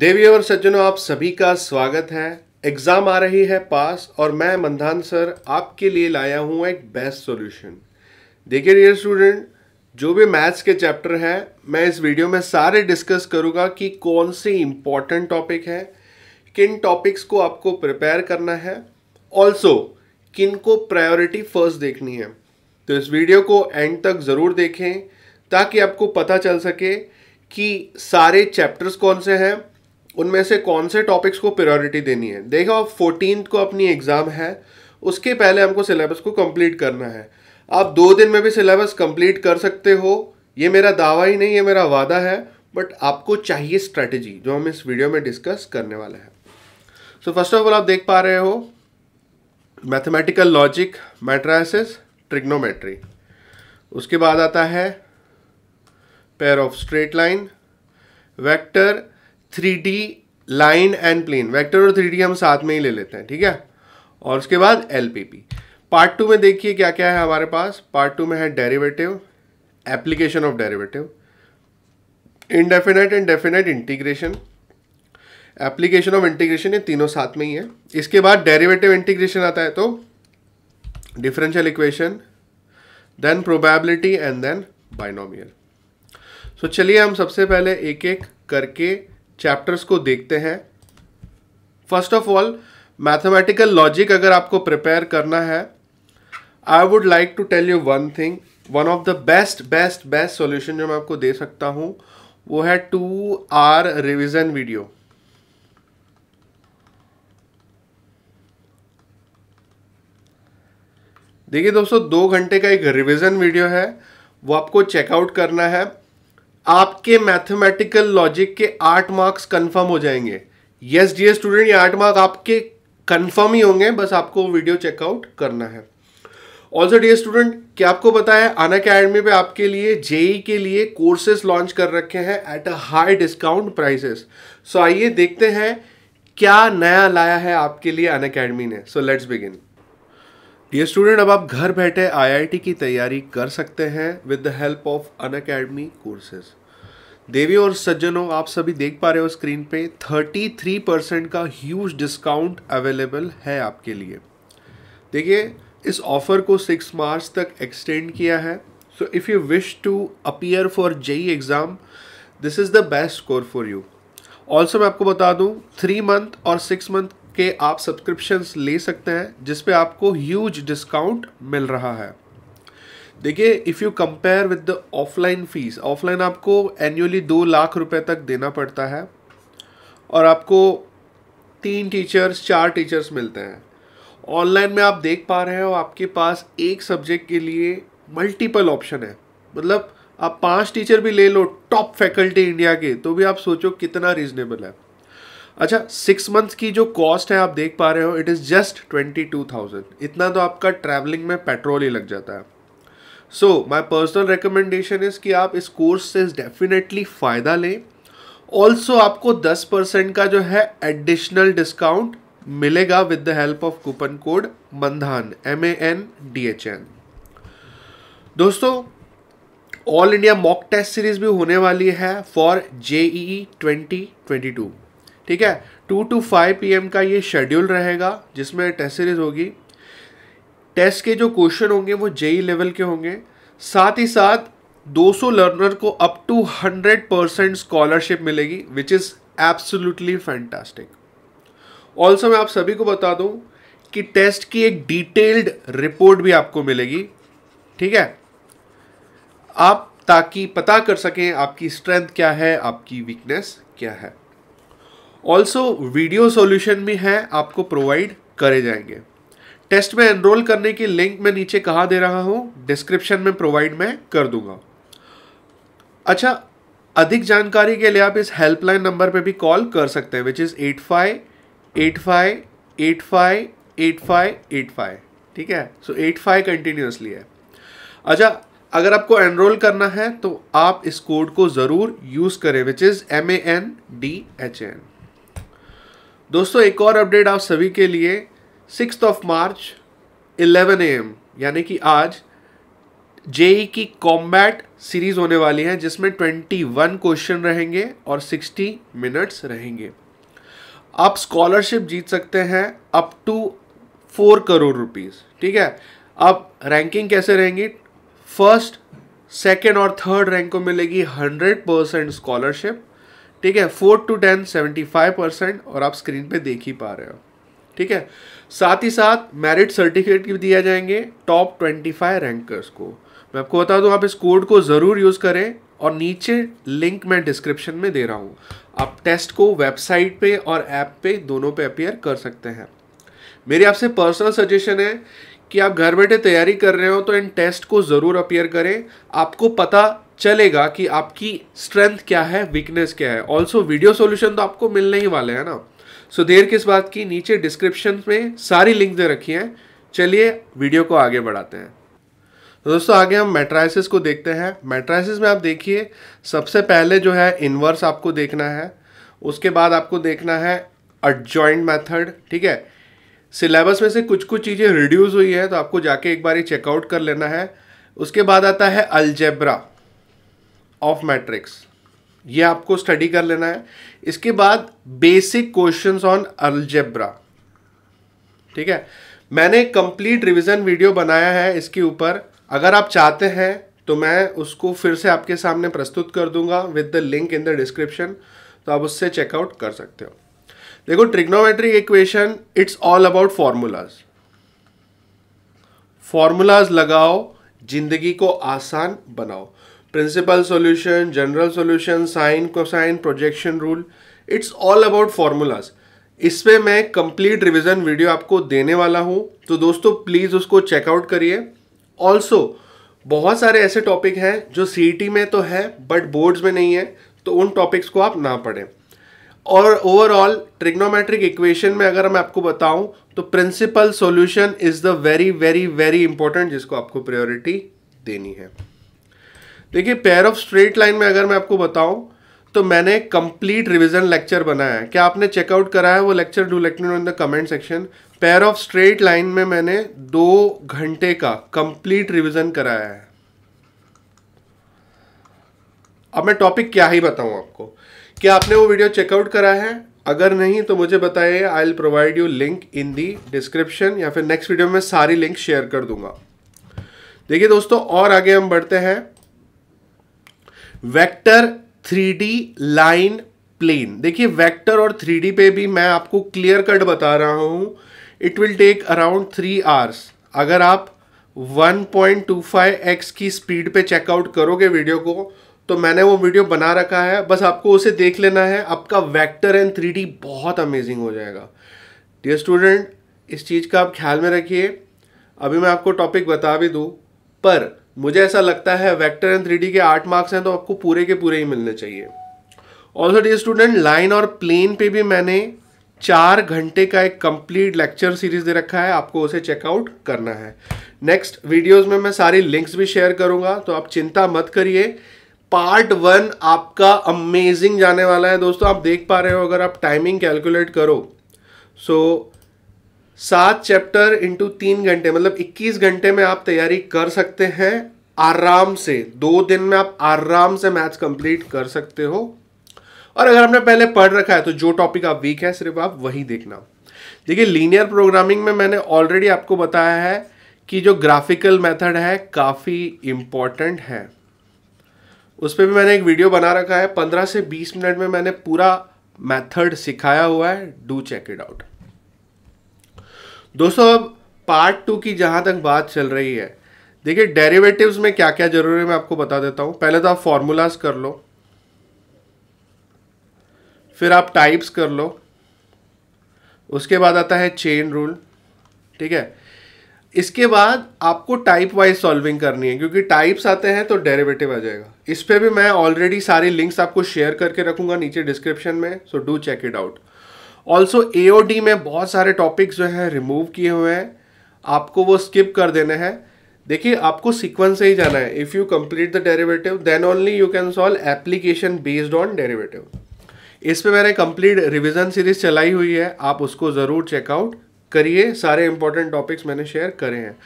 देवी और सज्जनों, आप सभी का स्वागत है। एग्ज़ाम आ रही है पास और मैं मंधान सर आपके लिए लाया हूँ एक बेस्ट सॉल्यूशन। देखिए डियर स्टूडेंट, जो भी मैथ्स के चैप्टर हैं मैं इस वीडियो में सारे डिस्कस करूँगा कि कौन से इम्पॉर्टेंट टॉपिक हैं, किन टॉपिक्स को आपको प्रिपेयर करना है, ऑल्सो किन को प्रायोरिटी फर्स्ट देखनी है। तो इस वीडियो को एंड तक ज़रूर देखें ताकि आपको पता चल सके कि सारे चैप्टर्स कौन से हैं, उनमें से कौन से टॉपिक्स को प्रायोरिटी देनी है। देखो, आप 14th को अपनी एग्ज़ाम है, उसके पहले हमको सिलेबस को कंप्लीट करना है। आप 2 दिन में भी सिलेबस कंप्लीट कर सकते हो, ये मेरा दावा ही नहीं, ये मेरा वादा है। बट आपको चाहिए स्ट्रैटेजी, जो हम इस वीडियो में डिस्कस करने वाले हैं। सो फर्स्ट ऑफ ऑल आप देख पा रहे हो मैथमेटिकल लॉजिक, मैट्राइसिस, ट्रिग्नोमेट्री। उसके बाद आता है pair of straight line, vector, 3D line and plane. Vector और 3D हम साथ में ही ले लेते हैं, ठीक है। और उसके बाद LPP। पार्ट 2 में देखिए क्या क्या है हमारे पास। पार्ट 2 में है derivative, application of derivative, indefinite and definite integration, application of integration, ये तीनों साथ में ही है। इसके बाद डेरिवेटिव इंटीग्रेशन आता है, तो differential equation, then probability and then binomial. So चलिए हम सबसे पहले एक एक करके चैप्टर्स को देखते हैं। First of all mathematical logic अगर आपको प्रिपेयर करना है, I would like to tell you one thing. One of the best best best solution जो मैं आपको दे सकता हूँ वो है 2 hour रिविजन वीडियो। देखिए दोस्तों, 2 घंटे का एक रिविजन वीडियो है, वो आपको चेकआउट करना है। आपके मैथमेटिकल लॉजिक के 8 मार्क्स कन्फर्म हो जाएंगे। यस डियर स्टूडेंट, ये 8 मार्क्स आपके कन्फर्म ही होंगे, बस आपको वीडियो चेकआउट करना है। ऑल्सो डियर स्टूडेंट, क्या आपको पता है अनअकैडमी पे आपके लिए जेई के लिए कोर्सेस लॉन्च कर रखे हैं at a high discount prices. So आइए देखते हैं क्या नया लाया है आपके लिए अनअकैडमी ने। So let's begin. Dear student, अब आप घर बैठे IIT की तैयारी कर सकते हैं with the help of Unacademy courses. देवी और सज्जनों, आप सभी देख पा रहे हो स्क्रीन पे 33% का ह्यूज डिस्काउंट अवेलेबल है आपके लिए। देखिए, इस ऑफ़र को 6 मार्च तक एक्सटेंड किया है। So if you wish to appear for JEE exam, this is the best score for you. Also मैं आपको बता दूँ 3 मंथ और 6 मंथ के आप सब्सक्रिप्शंस ले सकते हैं, जिस पे आपको ह्यूज डिस्काउंट मिल रहा है। देखिए, if you compare with the offline fees, offline आपको एनुअली 2 लाख रुपए तक देना पड़ता है और आपको 3 टीचर्स 4 टीचर्स मिलते हैं। ऑनलाइन में आप देख पा रहे हो आपके पास एक सब्जेक्ट के लिए मल्टीपल ऑप्शन है। मतलब आप 5 टीचर भी ले लो टॉप फैकल्टी इंडिया के, तो भी आप सोचो कितना रीजनेबल है। अच्छा, 6 मंथ की जो कॉस्ट है आप देख पा रहे हो, इट इज़ जस्ट 22,000। इतना तो आपका ट्रैवलिंग में पेट्रोल ही लग जाता है। So my personal recommendation is कि आप इस कोर्स से डेफिनेटली फ़ायदा लें। ऑल्सो आपको 10% का जो है एडिशनल डिस्काउंट मिलेगा with the help of coupon code Mandhan, MANDHN। दोस्तों, all India mock test series भी होने वाली है फॉर JEE 2022, ठीक है। 2 to 5 PM का ये शेड्यूल रहेगा जिसमें टेस्ट सीरीज होगी। टेस्ट के जो क्वेश्चन होंगे वो JEE लेवल के होंगे। साथ ही साथ 200 लर्नर को अप टू 100% स्कॉलरशिप मिलेगी, which is absolutely fantastic. Also मैं आप सभी को बता दूं कि टेस्ट की एक डिटेल्ड रिपोर्ट भी आपको मिलेगी, ठीक है, आप ताकि पता कर सकें आपकी स्ट्रेंथ क्या है, आपकी वीकनेस क्या है। ऑल्सो वीडियो सॉल्यूशन भी हैं, आपको प्रोवाइड करे जाएंगे। टेस्ट में एनरोल करने की लिंक मैं नीचे कहाँ दे रहा हूँ, डिस्क्रिप्शन में प्रोवाइड मैं कर दूंगा। अच्छा, अधिक जानकारी के लिए आप इस हेल्पलाइन नंबर पे भी कॉल कर सकते हैं, विच इज़ 8585858585, ठीक है। सो 85 कंटिन्यूसली है। अच्छा, अगर आपको एनरोल करना है तो आप इस कोड को ज़रूर यूज़ करें, विच इज़ MANDHN। दोस्तों, एक और अपडेट आप सभी के लिए 6 मार्च 11 AM यानी कि आज जेई की कॉम्बैट सीरीज होने वाली है जिसमें 21 क्वेश्चन रहेंगे और 60 मिनट्स रहेंगे। आप स्कॉलरशिप जीत सकते हैं अप टू 4 करोड़ रुपीस, ठीक है। अब रैंकिंग कैसे रहेंगी, फर्स्ट सेकेंड और थर्ड रैंक को मिलेगी 100% स्कॉलरशिप, ठीक है। 4 to 10 75% और आप स्क्रीन पे देख ही पा रहे हो, ठीक है। साथ ही साथ मेरिट सर्टिफिकेट भी दिया जाएंगे टॉप 25 रैंकर्स को। मैं आपको बता दूं, आप इस कोड को ज़रूर यूज़ करें और नीचे लिंक मैं डिस्क्रिप्शन में दे रहा हूं। आप टेस्ट को वेबसाइट पे और ऐप पे दोनों पे अपीयर कर सकते हैं। मेरी आपसे पर्सनल सजेशन है कि आप घर बैठे तैयारी कर रहे हो तो इन टेस्ट को ज़रूर अपीयर करें, आपको पता चलेगा कि आपकी स्ट्रेंथ क्या है, वीकनेस क्या है। ऑल्सो वीडियो सोल्यूशन तो आपको मिलने ही वाले हैं ना, सो देर किस बात की, नीचे डिस्क्रिप्शन में सारी लिंक दे रखी हैं। चलिए वीडियो को आगे बढ़ाते हैं। तो दोस्तों आगे हम मैट्राइसिस को देखते हैं। मैट्राइसिस में आप देखिए, सबसे पहले जो है इन्वर्स आपको देखना है, उसके बाद आपको देखना है एडजॉइंट मेथड, ठीक है। सिलेबस में से कुछ कुछ चीज़ें रिड्यूस हुई है तो आपको जाके एक बार ही चेकआउट कर लेना है। उसके बाद आता है अलजेब्रा ऑफ मैट्रिक्स, ये आपको स्टडी कर लेना है। इसके बाद बेसिक क्वेश्चंस ऑन अलजेब्रा, ठीक है। मैंने कंप्लीट रिवीजन वीडियो बनाया है इसके ऊपर, अगर आप चाहते हैं तो मैं उसको फिर से आपके सामने प्रस्तुत कर दूंगा with the link in the description, तो आप उससे चेकआउट कर सकते हो। देखो trigonometric equation, it's all about formulas, formulas लगाओ, जिंदगी को आसान बनाओ। Principal solution, general solution, sine cosine, projection rule, it's all about formulas. इस पर मैं कंप्लीट रिवीजन वीडियो आपको देने वाला हूँ, तो दोस्तों प्लीज़ उसको चेकआउट करिए। ऑल्सो बहुत सारे ऐसे टॉपिक हैं जो सीईटी में तो है बट बोर्ड्स में नहीं है, तो उन टॉपिक्स को आप ना पढ़ें। और ओवरऑल ट्रिग्नोमेट्रिक इक्वेशन में अगर मैं आपको बताऊँ तो principal solution is the very very very important, जिसको आपको प्रायोरिटी देनी है। देखिए पेयर ऑफ स्ट्रेट लाइन में अगर मैं आपको बताऊं तो मैंने कंप्लीट रिवीजन लेक्चर बनाया है, क्या आपने चेकआउट करा है वो lecture, do let me know in the comment section. Pair of straight line में मैंने 2 घंटे का कंप्लीट रिवीजन कराया है। अब मैं टॉपिक क्या ही बताऊं आपको, क्या आपने वो वीडियो चेकआउट करा है? अगर नहीं तो मुझे बताइए, I will provide you link in the description या फिर नेक्स्ट वीडियो में सारी लिंक शेयर कर दूंगा। देखिए दोस्तों और आगे हम बढ़ते हैं, वेक्टर 3D लाइन प्लेन। देखिए वेक्टर और 3D पे भी मैं आपको क्लियर कट बता रहा हूँ, it will take around 3 hours. अगर आप 1.25x की स्पीड पे चेकआउट करोगे वीडियो को, तो मैंने वो वीडियो बना रखा है, बस आपको उसे देख लेना है, आपका वेक्टर एंड 3D बहुत अमेजिंग हो जाएगा। डियर स्टूडेंट, इस चीज़ का आप ख्याल में रखिए। अभी मैं आपको टॉपिक बता भी दूँ, पर मुझे ऐसा लगता है वेक्टर एंड 3D के 8 मार्क्स हैं तो आपको पूरे के पूरे ही मिलने चाहिए। ऑल्सो डियर स्टूडेंट, लाइन और प्लेन पे भी मैंने 4 घंटे का एक कंप्लीट लेक्चर सीरीज दे रखा है, आपको उसे चेकआउट करना है। नेक्स्ट वीडियोस में मैं सारी लिंक्स भी शेयर करूंगा, तो आप चिंता मत करिए। पार्ट 1 आपका अमेजिंग जाने वाला है दोस्तों, आप देख पा रहे हो अगर आप टाइमिंग कैलकुलेट करो। सो 7 चैप्टर इंटू 3 घंटे, मतलब 21 घंटे में आप तैयारी कर सकते हैं आराम से, 2 दिन में आप आराम से मैथ्स कंप्लीट कर सकते हो। और अगर आपने पहले पढ़ रखा है तो जो टॉपिक आप वीक है सिर्फ आप वही देखना। देखिए लीनियर प्रोग्रामिंग में मैंने ऑलरेडी आपको बताया है कि जो ग्राफिकल मेथड है काफ़ी इम्पॉर्टेंट है, उस पर भी मैंने एक वीडियो बना रखा है, 15 से 20 मिनट में मैंने पूरा मैथड सिखाया हुआ है, डू चेक इट आउट। दोस्तों अब पार्ट 2 की जहाँ तक बात चल रही है, देखिए डेरिवेटिव्स में क्या क्या जरूरी है मैं आपको बता देता हूँ। पहले तो आप फॉर्मूलाज कर लो, फिर आप टाइप्स कर लो, उसके बाद आता है चेन रूल, ठीक है। इसके बाद आपको टाइप वाइज सॉल्विंग करनी है, क्योंकि टाइप्स आते हैं तो डेरिवेटिव आ जाएगा। इस पर भी मैं ऑलरेडी सारी लिंक्स आपको शेयर करके रखूँगा नीचे डिस्क्रिप्शन में, so do check it out. Also AOD में बहुत सारे टॉपिक्स जो हैं रिमूव किए हुए हैं, आपको वो स्किप कर देने हैं। देखिए आपको सीक्वेंस से ही जाना है, if you complete the derivative then only you can solve application based on derivative. इस पे मैंने कंप्लीट रिवीजन सीरीज चलाई हुई है, आप उसको ज़रूर चेकआउट करिए, सारे इंपॉर्टेंट टॉपिक्स मैंने शेयर करे हैं।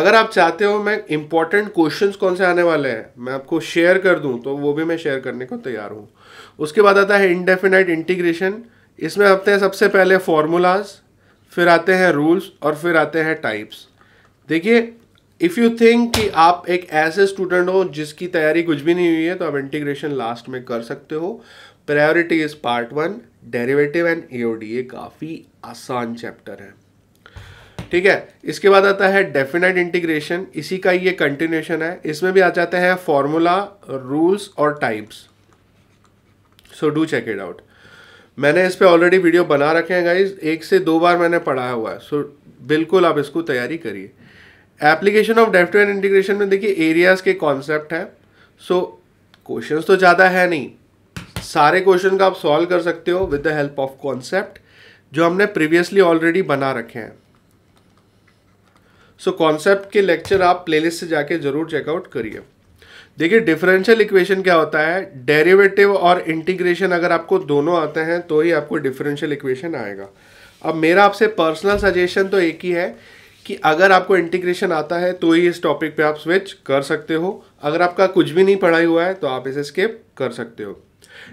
अगर आप चाहते हो मैं इंपॉर्टेंट क्वेश्चंस कौन से आने वाले हैं मैं आपको शेयर कर दूं तो वो भी मैं शेयर करने को तैयार हूँ। उसके बाद आता है इंडेफिनाइट इंटीग्रेशन, इसमें आते हैं सबसे पहले फॉर्मूलाज, फिर आते हैं रूल्स और फिर आते हैं टाइप्स। देखिए इफ़ यू थिंक कि आप एक ऐसे स्टूडेंट हो जिसकी तैयारी कुछ भी नहीं हुई है तो आप इंटीग्रेशन लास्ट में कर सकते हो। Priority is part 1 derivative and AOD, ये काफ़ी आसान चैप्टर है, ठीक है। इसके बाद आता है डेफिनेट इंटीग्रेशन, इसी का ये कंटिन्यूशन है। इसमें भी आ जाते हैं फॉर्मूला, रूल्स और types, so do check it out. मैंने इस पे ऑलरेडी वीडियो बना रखे हैं गाइज, 1 से 2 बार मैंने पढ़ाया हुआ है, सो बिल्कुल आप इसको तैयारी करिए। Application of derivative and integration में देखिए एरियाज के कॉन्सेप्ट हैं, सो क्वेश्चंस तो ज़्यादा है नहीं, सारे क्वेश्चन का आप सॉल्व कर सकते हो with the help of concept जो हमने प्रीवियसली ऑलरेडी बना रखे हैं। सो कॉन्सेप्ट के लेक्चर आप प्लेलिस्ट से जाके जरूर चेकआउट करिए। देखिए डिफरेंशियल इक्वेशन क्या होता है, डेरिवेटिव और इंटीग्रेशन अगर आपको दोनों आते हैं तो ही आपको डिफरेंशियल इक्वेशन आएगा। अब मेरा आपसे पर्सनल सजेशन तो एक ही है कि अगर आपको इंटीग्रेशन आता है तो ही इस टॉपिक पे आप स्विच कर सकते हो, अगर आपका कुछ भी नहीं पढ़ाई हुआ है तो आप इसे स्किप कर सकते हो।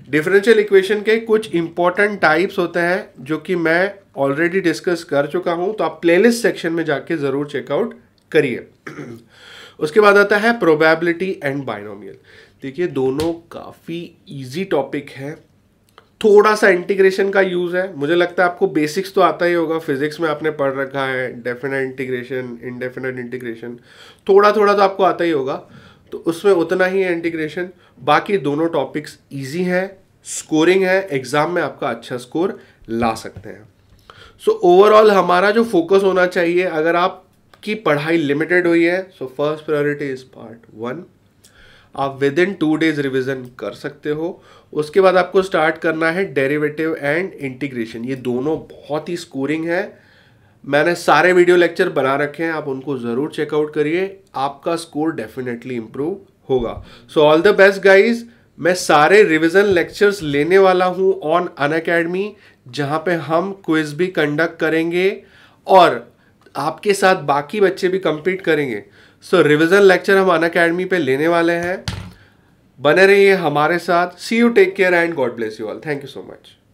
डिफरेंशियल इक्वेशन के कुछ इंपॉर्टेंट टाइप्स होते हैं जो कि मैं ऑलरेडी डिस्कस कर चुका हूं, तो आप प्लेलिस्ट सेक्शन में जाके ज़रूर चेकआउट करिए। उसके बाद आता है प्रोबेबिलिटी एंड बाइनोमियल, देखिए दोनों काफ़ी ईजी टॉपिक है, थोड़ा सा इंटीग्रेशन का यूज़ है। मुझे लगता है आपको बेसिक्स तो आता ही होगा, फिजिक्स में आपने पढ़ रखा है डेफिनेट इंटीग्रेशन, इनडेफिनेट इंटीग्रेशन, थोड़ा थोड़ा तो आपको आता ही होगा, तो उसमें उतना ही है इंटीग्रेशन। बाकी दोनों टॉपिक्स इजी हैं, स्कोरिंग है, एग्ज़ाम में आपका अच्छा स्कोर ला सकते हैं। सो ओवरऑल हमारा जो फोकस होना चाहिए, अगर आपकी पढ़ाई लिमिटेड हुई है so first priority is part 1, आप विद इन 2 डेज रिविज़न कर सकते हो। उसके बाद आपको स्टार्ट करना है डेरिवेटिव एंड इंटीग्रेशन, ये दोनों बहुत ही स्कोरिंग है, मैंने सारे वीडियो लेक्चर बना रखे हैं, आप उनको ज़रूर चेकआउट करिए, आपका स्कोर डेफिनेटली इम्प्रूव होगा। So all the best guys, मैं सारे रिविज़न लेक्चर्स लेने वाला हूँ ऑन अनअकैडमी, जहाँ पे हम क्विज भी कंडक्ट करेंगे और आपके साथ बाकी बच्चे भी कम्पीट करेंगे। सो रिविज़न लेक्चर हम अनअकैडमी पे लेने वाले हैं, बने रहिए हमारे साथ। See you, take care and God bless you all, thank you so much.